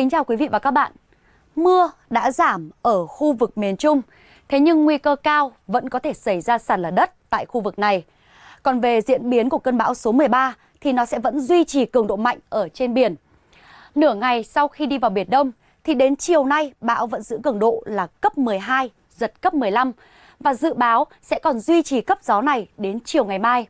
Kính chào quý vị và các bạn. Mưa đã giảm ở khu vực miền Trung, thế nhưng nguy cơ cao vẫn có thể xảy ra sạt lở đất tại khu vực này. Còn về diễn biến của cơn bão số 13 thì nó sẽ vẫn duy trì cường độ mạnh ở trên biển. Nửa ngày sau khi đi vào Biển Đông thì đến chiều nay bão vẫn giữ cường độ là cấp 12, giật cấp 15 và dự báo sẽ còn duy trì cấp gió này đến chiều ngày mai.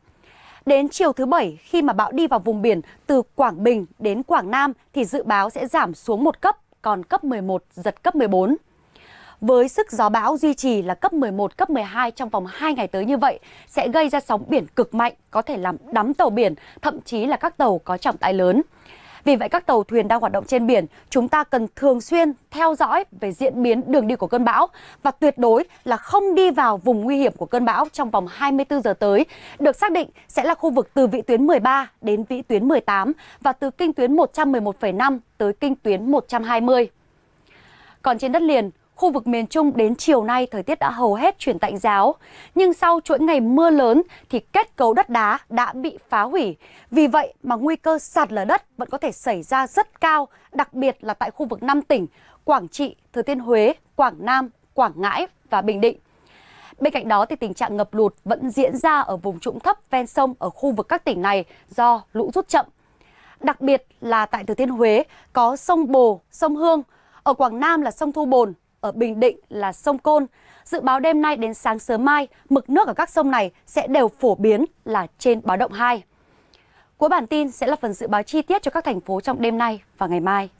Đến chiều thứ Bảy, khi mà bão đi vào vùng biển từ Quảng Bình đến Quảng Nam thì dự báo sẽ giảm xuống một cấp, còn cấp 11, giật cấp 14. Với sức gió bão duy trì là cấp 11, cấp 12 trong vòng 2 ngày tới như vậy sẽ gây ra sóng biển cực mạnh, có thể làm đắm tàu biển, thậm chí là các tàu có trọng tải lớn. Vì vậy các tàu thuyền đang hoạt động trên biển, chúng ta cần thường xuyên theo dõi về diễn biến đường đi của cơn bão và tuyệt đối là không đi vào vùng nguy hiểm của cơn bão trong vòng 24 giờ tới. Được xác định sẽ là khu vực từ vĩ tuyến 13 đến vĩ tuyến 18 và từ kinh tuyến 111,5 tới kinh tuyến 120. Còn trên đất liền, khu vực miền Trung đến chiều nay thời tiết đã hầu hết chuyển tạnh ráo, nhưng sau chuỗi ngày mưa lớn thì kết cấu đất đá đã bị phá hủy. Vì vậy mà nguy cơ sạt lở đất vẫn có thể xảy ra rất cao, đặc biệt là tại khu vực 5 tỉnh Quảng Trị, Thừa Thiên Huế, Quảng Nam, Quảng Ngãi và Bình Định. Bên cạnh đó thì tình trạng ngập lụt vẫn diễn ra ở vùng trũng thấp ven sông ở khu vực các tỉnh này do lũ rút chậm. Đặc biệt là tại Thừa Thiên Huế có sông Bồ, sông Hương, ở Quảng Nam là sông Thu Bồn, ở Bình Định là sông Côn. Dự báo đêm nay đến sáng sớm mai, mực nước ở các sông này sẽ đều phổ biến là trên báo động 2. Cuối bản tin sẽ là phần dự báo chi tiết cho các thành phố trong đêm nay và ngày mai.